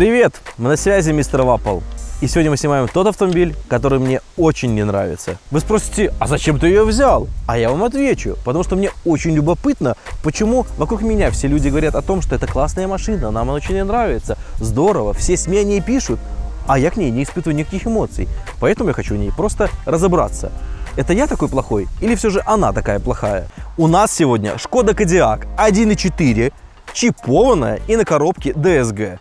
Привет! Мы на связи, мистер Wapl. И сегодня мы снимаем тот автомобиль, который мне очень не нравится. Вы спросите, а зачем ты ее взял? А я вам отвечу, потому что мне очень любопытно, почему вокруг меня все люди говорят о том, что это классная машина, нам она очень не нравится, здорово, все СМИ о ней пишут, а я к ней не испытываю никаких эмоций. Поэтому я хочу в ней просто разобраться. Это я такой плохой или все же она такая плохая? У нас сегодня Шкода Кодиак 1.4, чипованная и на коробке DSG.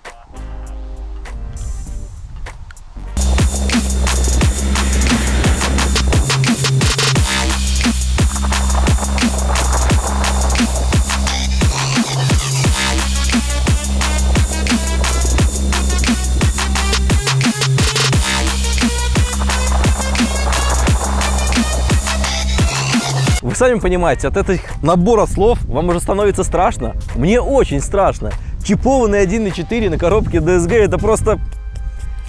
Сами понимаете, от этих набора слов вам уже становится страшно. Мне очень страшно. Чипованный 1.4 на коробке DSG — это просто...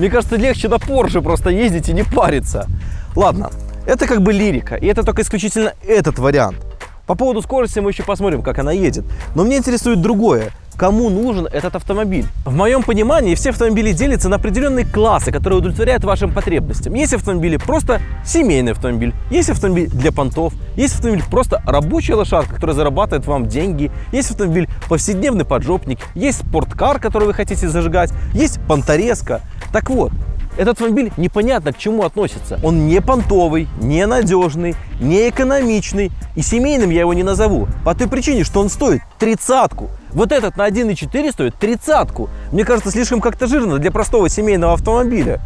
Мне кажется, легче на Porsche просто ездить и не париться. Ладно, это как бы лирика, и это только исключительно этот вариант. По поводу скорости мы еще посмотрим, как она едет. Но меня интересует другое. Кому нужен этот автомобиль? В моем понимании все автомобили делятся на определенные классы, которые удовлетворяют вашим потребностям. Есть автомобили просто семейный автомобиль, есть автомобиль для понтов, есть автомобиль просто рабочая лошадка, которая зарабатывает вам деньги, есть автомобиль повседневный поджопник, есть спорткар, который вы хотите зажигать, есть понторезка. Так вот, этот автомобиль непонятно к чему относится. Он не понтовый, не надежный, не экономичный, и семейным я его не назову по той причине, что он стоит 30-ку. Вот этот на 1.4 стоит 30-ку. Мне кажется, слишком как-то жирно для простого семейного автомобиля.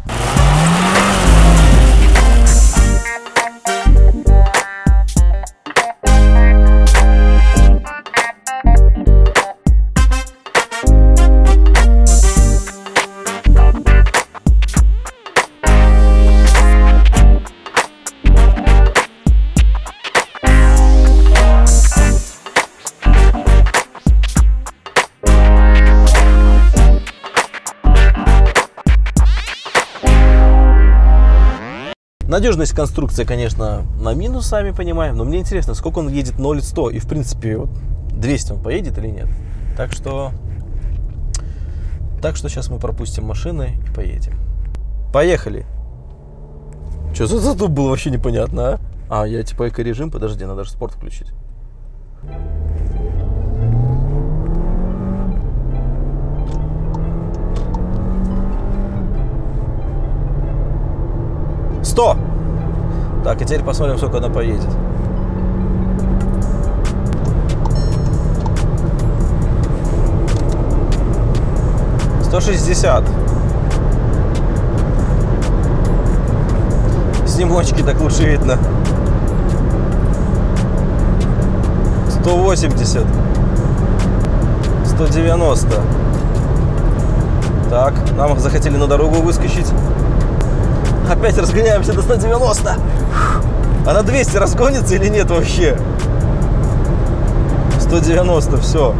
Надежность конструкции, конечно, на минус, сами понимаем, но мне интересно, сколько он едет 0-100, и в принципе вот 200 он поедет или нет. Так что сейчас мы пропустим машины и поедем. Поехали. Что за затуп был, вообще непонятно, а? А, я типа эко-режим, подожди, надо же спорт включить. Так, и теперь посмотрим, сколько она поедет. – 160. Снимочки так лучше видно. 180. 190. Так, нам захотели на дорогу выскочить. Опять разгоняемся до 190. Она 200 разгонится или нет вообще? 190, все.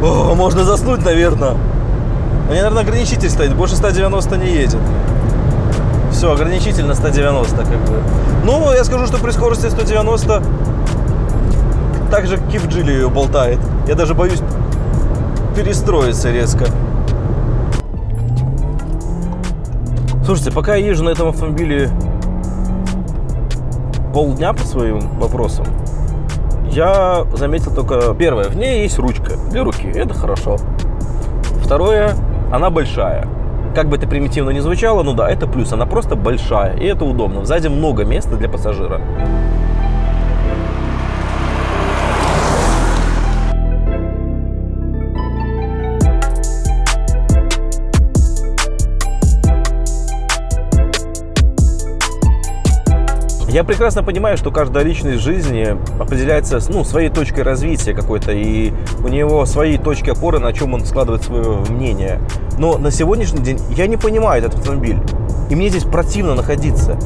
О, можно заснуть, наверное. У меня, наверное, ограничитель стоит. Больше 190 не едет. Все, ограничитель на 190 как бы. Ну, я скажу, что при скорости 190 так же, как и в Geely, ее болтает. Я даже боюсь перестроиться резко. Слушайте, пока я езжу на этом автомобиле полдня по своим вопросам, я заметил только первое. В ней есть ручка для руки, это хорошо. Второе, она большая. Как бы это примитивно ни звучало, ну да, это плюс, она просто большая, и это удобно. Сзади много места для пассажира. Я прекрасно понимаю, что каждая личность в жизни определяется, ну, своей точкой развития какой-то, и у него свои точки опоры, на чем он складывает свое мнение. Но на сегодняшний день я не понимаю этот автомобиль, и мне здесь противно находиться.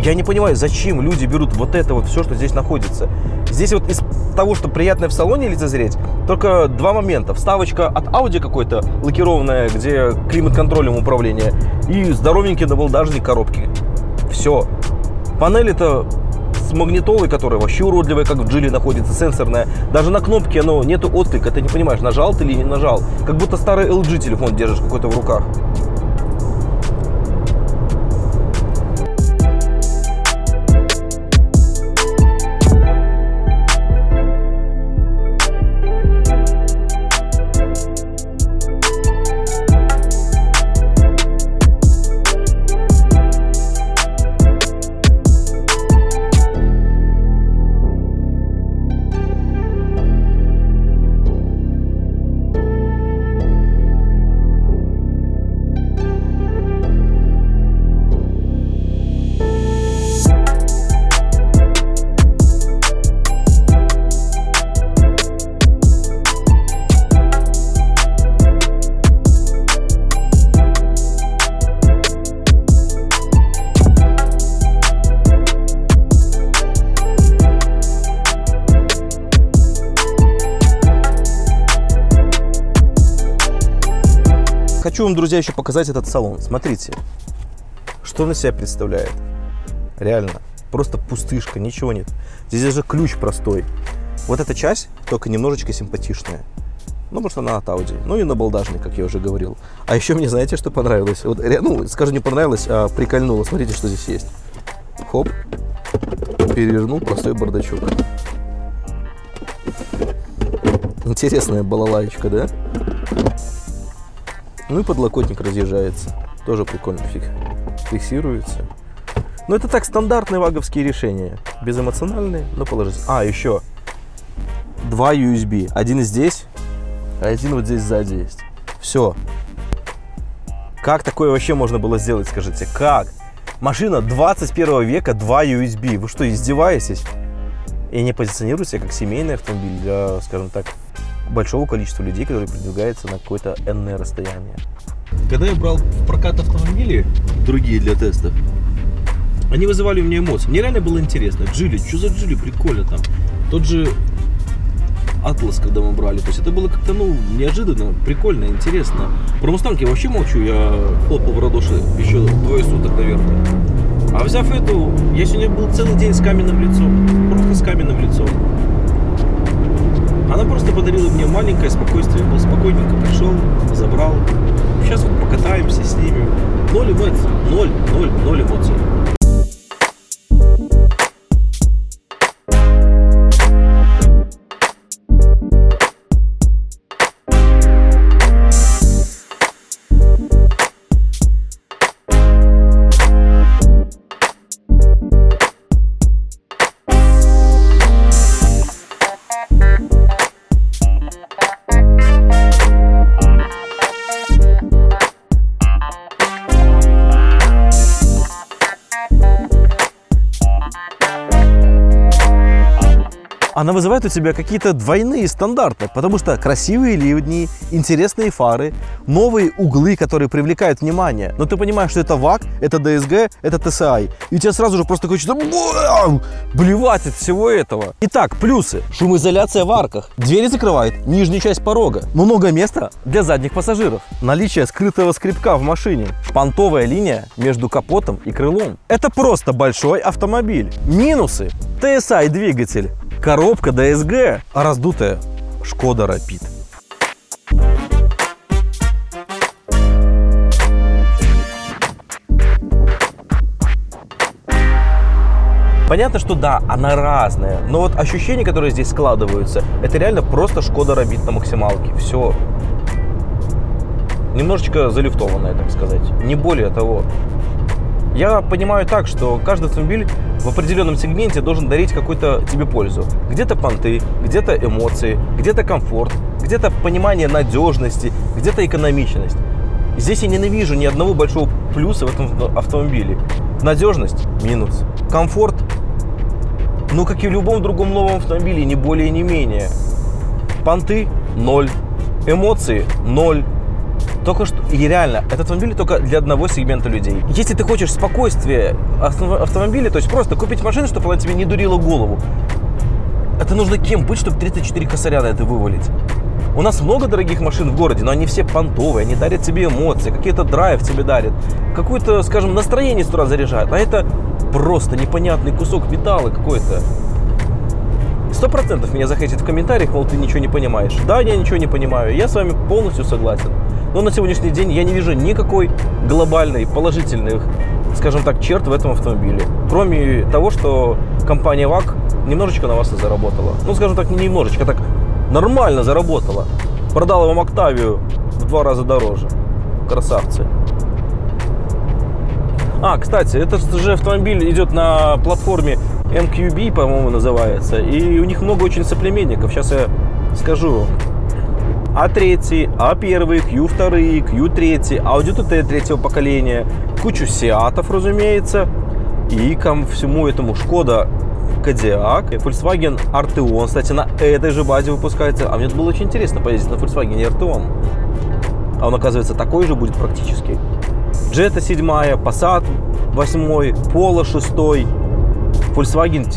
Я не понимаю, зачем люди берут вот это вот все, что здесь находится. Здесь вот из того, что приятно в салоне лицезреть, только два момента. Вставочка от Audi какой-то лакированная, где климат-контролем управление, и здоровенький даблдажник коробки. Все. Панель это с магнитолой, которая вообще уродливая, как в Geely находится, сенсорная. Даже на кнопке оно, нету отклика, ты не понимаешь, нажал ты или не нажал. Как будто старый LG телефон держишь какой-то в руках. Хочу вам, друзья, еще показать этот салон. Смотрите, что он из себя представляет. Реально, просто пустышка, ничего нет. Здесь даже ключ простой. Вот эта часть только немножечко симпатичная. Ну, может, она от Audi. Ну, и на балдажник, как я уже говорил. А еще мне, знаете, что понравилось? Вот, ну, скажу, не понравилось, а прикольнуло. Смотрите, что здесь есть. Хоп. Перевернул простой бардачок. Интересная балалайка, да? Ну и подлокотник разъезжается. Тоже прикольно фиксируется. Но это так, стандартные ваговские решения. Безэмоциональные, но положительные. А, еще два USB. Один здесь, а один вот здесь сзади есть. Все. Как такое вообще можно было сделать, скажите? Как? Машина 21 века, 2 USB. Вы что, издеваетесь? И не позиционируете себя как семейный автомобиль для, скажем так, большого количества людей, которые передвигаются на какое-то энное расстояние. Когда я брал в прокат автомобили, другие для тестов, они вызывали у меня эмоции. Мне реально было интересно. Geely, что за Geely, прикольно там. Тот же Атлас, когда мы брали, то есть это было как-то, ну, неожиданно, прикольно, интересно. Про Мустанг я вообще молчу, я хлопал в радоши еще двое суток, наверное. А взяв эту, я сегодня был целый день с каменным лицом, просто с каменным лицом. Она просто подарила мне маленькое спокойствие. Я был спокойненько, пришел, забрал. Сейчас вот покатаемся, снимем. Ноль эмоций. Ноль эмоций. Она вызывает у тебя какие-то двойные стандарты, потому что красивые ливни, интересные фары, новые углы, которые привлекают внимание. Но ты понимаешь, что это VAG, это DSG, это TSI. И у тебя сразу же просто хочется блевать от всего этого. Итак, плюсы. Шумоизоляция в арках. Двери закрывает нижнюю часть порога. Много места для задних пассажиров. Наличие скрытого скрипка в машине. Понтовая линия между капотом и крылом. Это просто большой автомобиль. Минусы. TSI двигатель. Коробка DSG, а раздутая Шкода Рапид. Понятно, что да, она разная, но вот ощущения, которые здесь складываются, это реально просто Шкода Рапид на максималке. Все. Немножечко залифтованная, так сказать. Не более того. Я понимаю так, что каждый автомобиль в определенном сегменте должен дарить какую-то тебе пользу. Где-то понты, где-то эмоции, где-то комфорт, где-то понимание надежности, где-то экономичность. Здесь я ненавижу ни одного большого плюса в этом автомобиле. Надежность – минус. Комфорт – ну, как и в любом другом новом автомобиле, не более, не менее. Понты – ноль. Эмоции – ноль. Только что, и реально, этот автомобиль только для одного сегмента людей. Если ты хочешь спокойствия автомобиля, то есть просто купить машину, чтобы она тебе не дурила голову, это нужно кем быть, чтобы 34 косаря на это вывалить? У нас много дорогих машин в городе, но они все понтовые, они дарят тебе эмоции, какие-то драйв тебе дарят, какое-то, скажем, настроение с утра заряжают, а это просто непонятный кусок металла какой-то. 100% меня захейтят в комментариях, мол, ты ничего не понимаешь. Да, я ничего не понимаю, я с вами полностью согласен. Но на сегодняшний день я не вижу никакой глобальной, положительных, скажем так, черт в этом автомобиле. Кроме того, что компания VAG немножечко на вас и заработала. Ну, скажем так, не немножечко, так нормально заработала. Продала вам Октавию в 2 раза дороже. Красавцы. А, кстати, этот же автомобиль идет на платформе MQB, по-моему, называется. И у них много очень соплеменников. Сейчас я скажу. А3, А1, Q2, Q3, Audi TT 3-го поколения, кучу сиатов, разумеется. И ко всему этому Шкода Кодиак, Volkswagen Arteon. Кстати, на этой же базе выпускается. А мне было очень интересно поездить на Volkswagen Arteon. А он, оказывается, такой же будет практически. Jetta 7, Passat 8, Polo 6, Volkswagen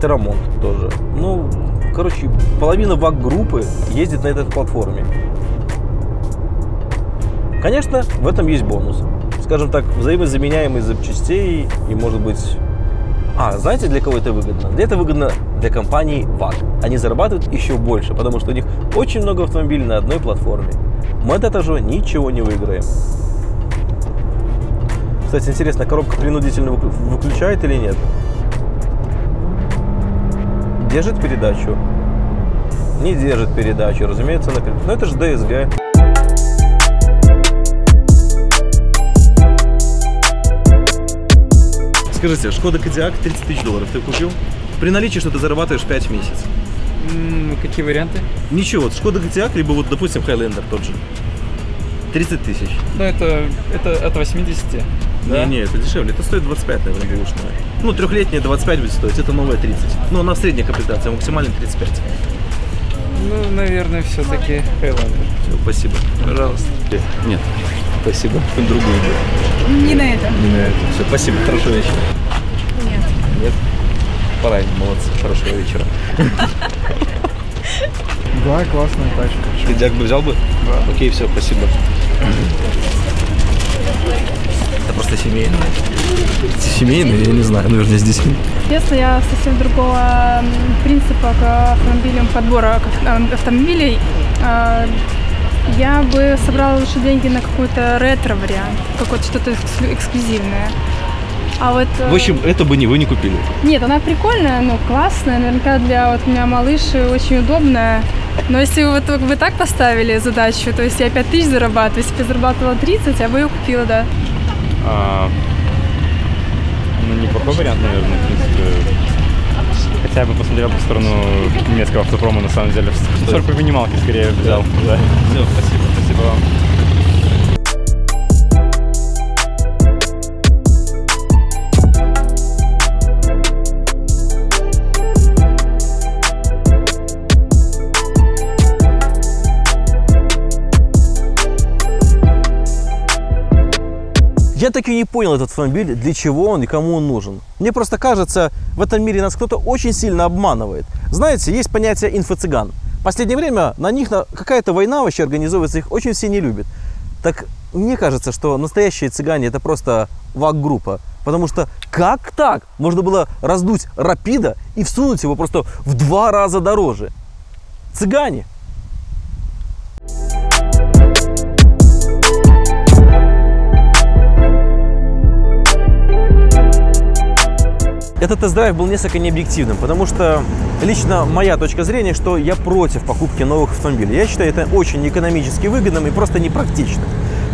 Terramont тоже. Ну, короче, половина VAG-группы ездит на этой платформе. Конечно, в этом есть бонус. Скажем так, взаимозаменяемые запчастей и, может быть... А, знаете, для кого это выгодно? Это выгодно для компании VAG. Они зарабатывают еще больше, потому что у них очень много автомобилей на одной платформе. Мы от этого же ничего не выиграем. Кстати, интересно, коробка принудительно выключает или нет? Держит передачу? Не держит передачу, разумеется, она передачу. Но это же DSG. Скажите, Шкода Кодиак 30 тысяч долларов ты купил? При наличии, что ты зарабатываешь 5 в месяц. Какие варианты? Ничего, вот Шкода Кодиак, либо вот, допустим, Хайлендер тот же. 30 тысяч. Ну, это от 80. Да? Не, это дешевле. Это стоит 25, наверное, бушная. Ну, трехлетняя 25 будет стоить, это новая 30. Ну, она в средней комплектации, максимально 35. Ну, наверное, все-таки Хайлендер. Спасибо. Пожалуйста. Нет. Спасибо. Какую другую. Не на это. Не на это. Все, спасибо. Хорошего вечера. Нет. Нет? Правильно, молодцы. Хорошего вечера. Да, классная тачка. Кодиак бы взял бы? Да. Окей, все, спасибо. Это просто семейный. Семейный, я не знаю, наверное, здесь. Честно, я совсем другого принципа к автомобилям, подбора автомобилей. Я бы собрала лучше деньги на какой-то ретро-вариант, какое-то что-то эксклюзивное. А вот, в общем, это бы не вы не купили. Нет, она прикольная, но классная, наверняка для вот у меня малыши очень удобная. Но если вот вы так поставили задачу, то есть я 5 тысяч зарабатываю, если бы я зарабатывала 30, я бы ее купила, да. Ну, неплохой вариант, наверное, в принципе. Хотя я бы посмотрел в сторону немецкого автопрома, на самом деле. 40 по минималке скорее взял. Да. Все, спасибо, спасибо вам. Я так и не понял этот автомобиль, для чего он и кому он нужен. Мне просто кажется, в этом мире нас кто-то очень сильно обманывает. Знаете, есть понятие инфо-цыган. В последнее время на них какая-то война вообще организовывается, их очень все не любят. Так мне кажется, что настоящие цыгане — это просто ВАГ-группа. Потому что как так можно было раздуть Рапида и всунуть его просто в 2 раза дороже? Цыгане! Этот тест-драйв был несколько необъективным, потому что лично моя точка зрения, что я против покупки новых автомобилей. Я считаю это очень экономически выгодным и просто непрактичным.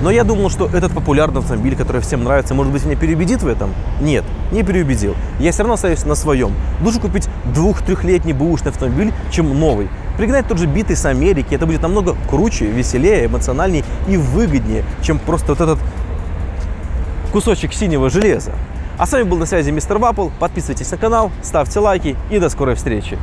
Но я думал, что этот популярный автомобиль, который всем нравится, может быть, меня переубедит в этом? Нет, не переубедил. Я все равно остаюсь на своем. Лучше купить 2-3-летний бэушный автомобиль, чем новый. Пригнать тот же битый с Америки, это будет намного круче, веселее, эмоциональнее и выгоднее, чем просто вот этот кусочек синего железа. А с вами был на связи мистер Wapl. Подписывайтесь на канал, ставьте лайки и до скорой встречи.